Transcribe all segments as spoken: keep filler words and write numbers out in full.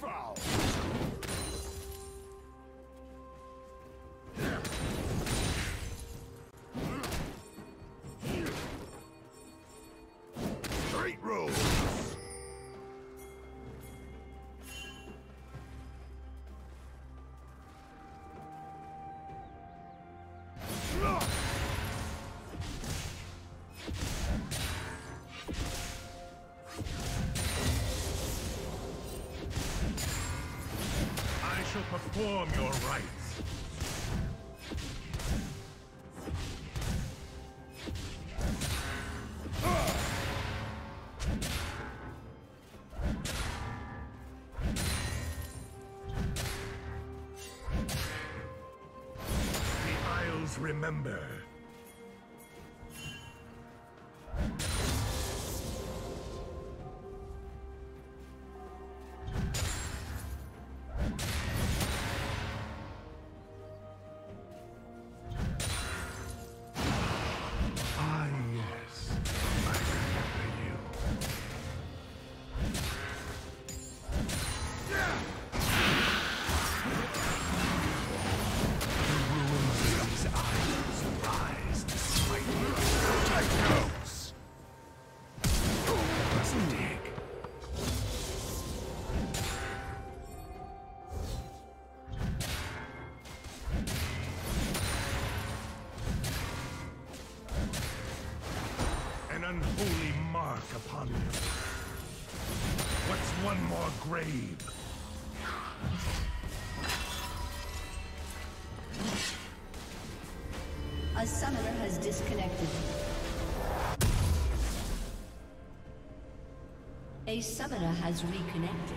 Foul! Straight road! Perform your rights. The Isles remember. Unholy mark upon you. What's one more grave? A summoner has disconnected. A summoner has reconnected.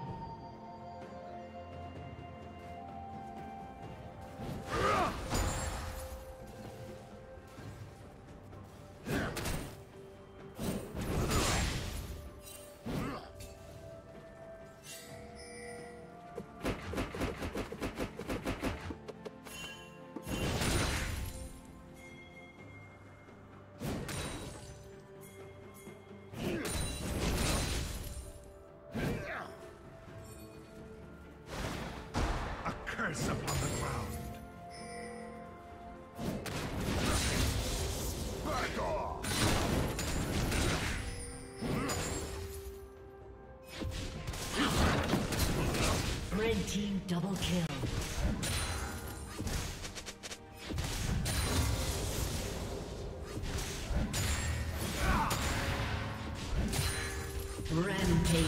Upon the ground. Back off! Red team double kill. Rampage.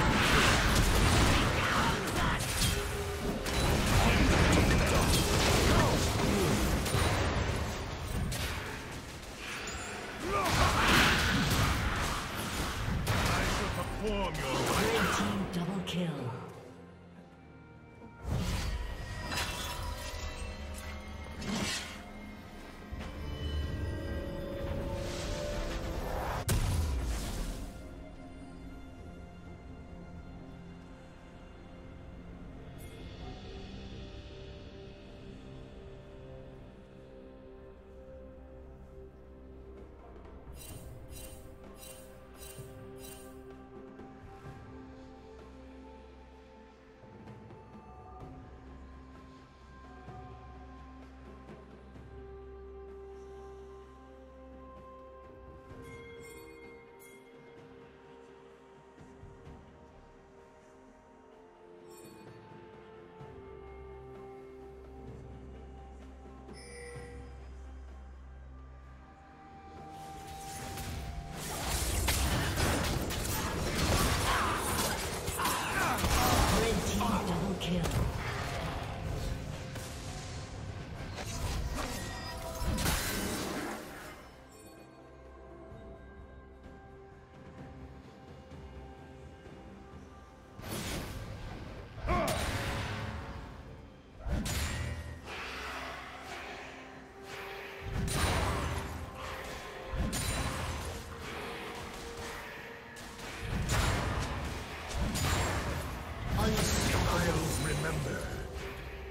Perform your red team double kill.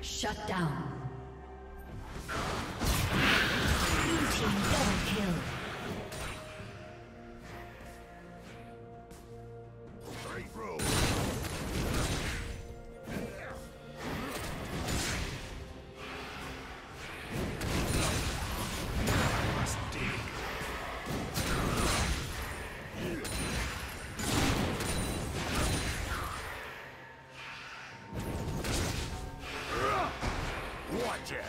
Shut down. Blue team double kill. Straight roll. I must dig. Watch it!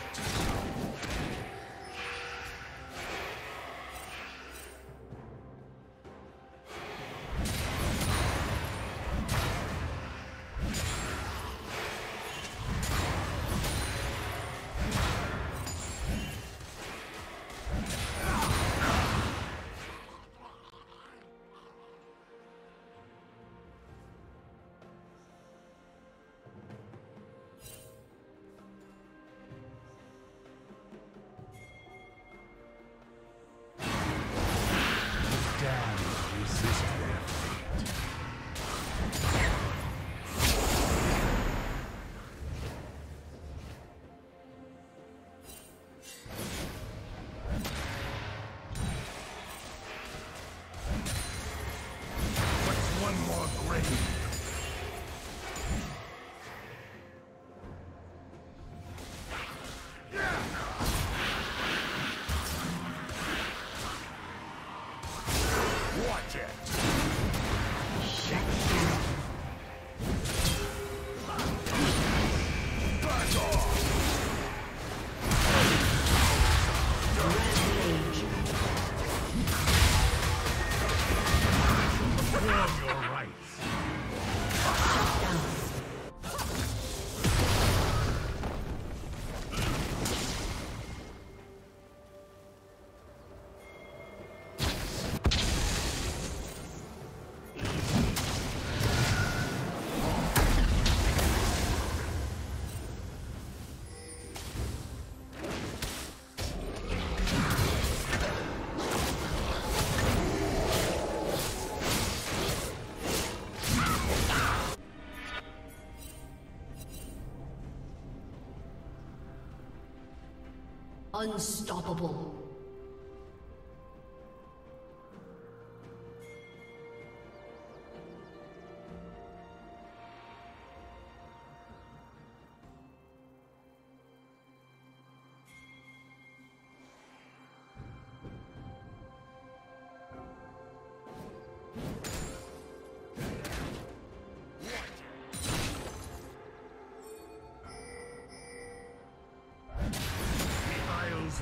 Unstoppable.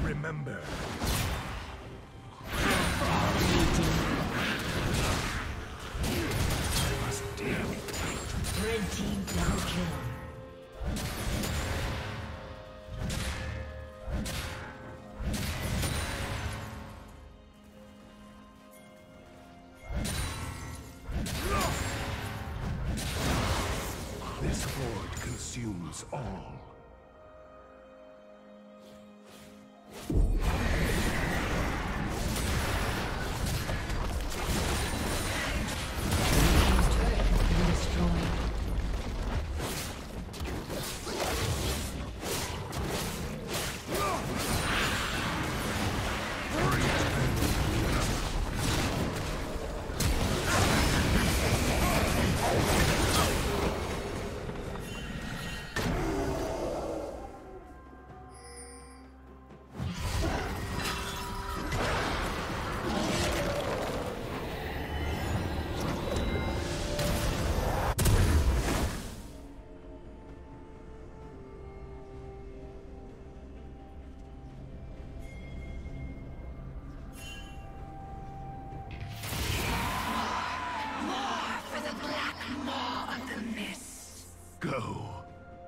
Remember. Red team down kill. This void consumes all.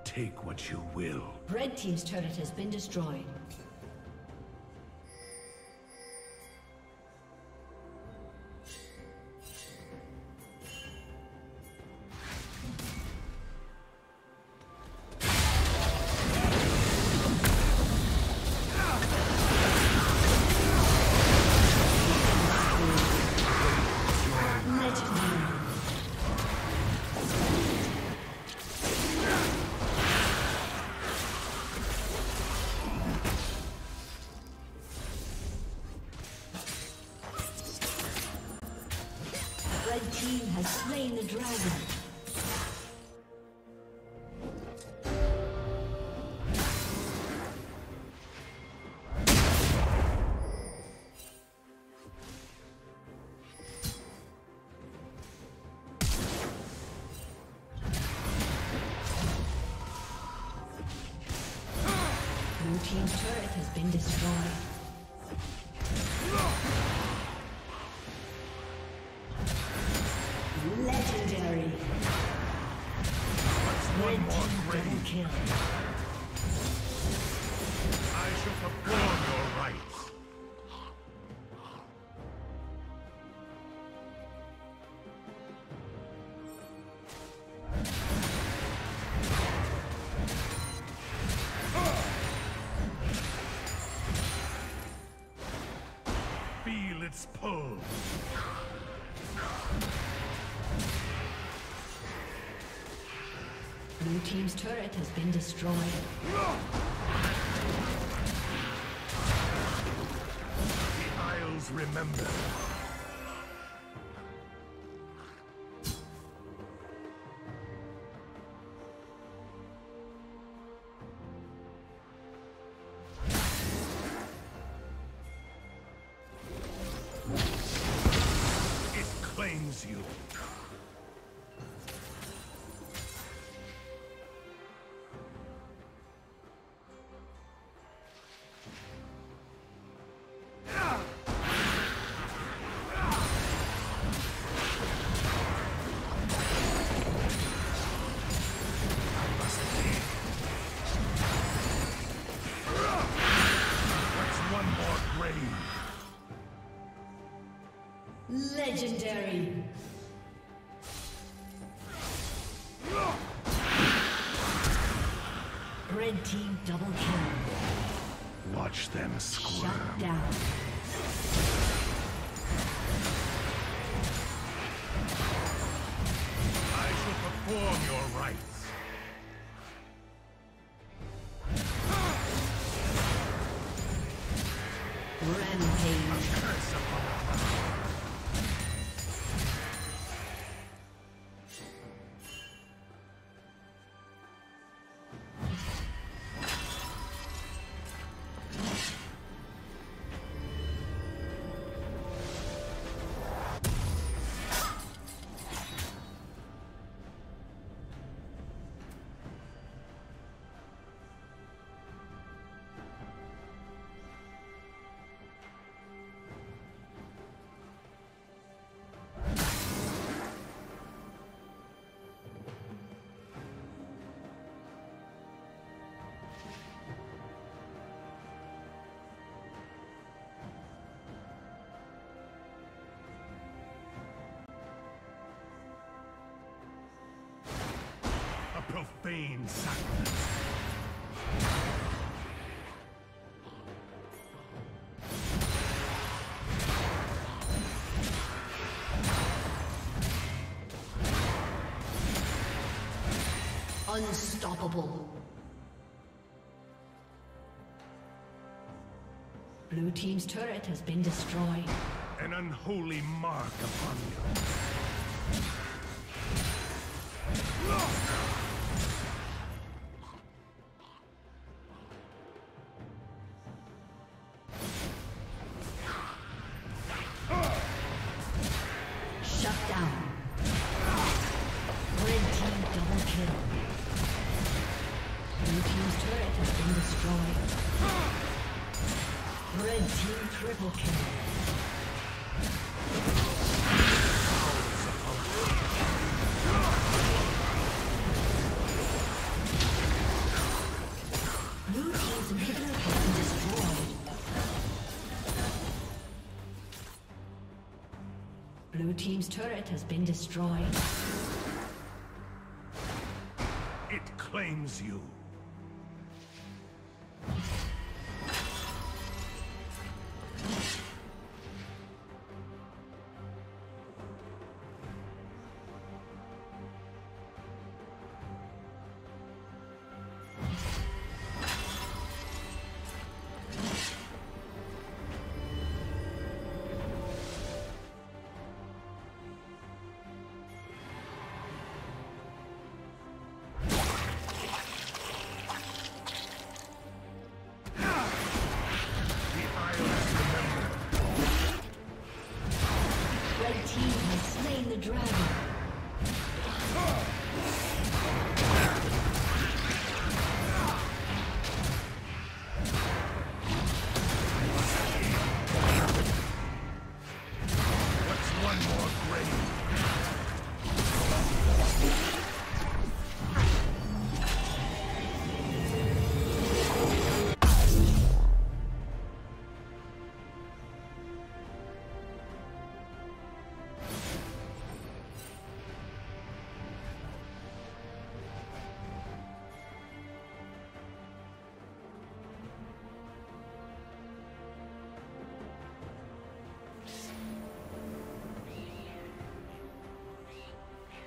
Take what you will. Red Team's turret has been destroyed. Team's turret has been destroyed. It's pulled. Blue Team's turret has been destroyed. The Isles remember. You. Legendary. Red Team double kill. Watch them squirm. Shut down. I shall perform your rites. of Bane Sacrament. Unstoppable. Blue team's turret has been destroyed. An unholy mark upon you. Look! Blue team's turret has been destroyed. It claims you.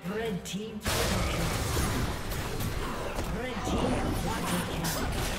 Red team, red team, red team, water cannon.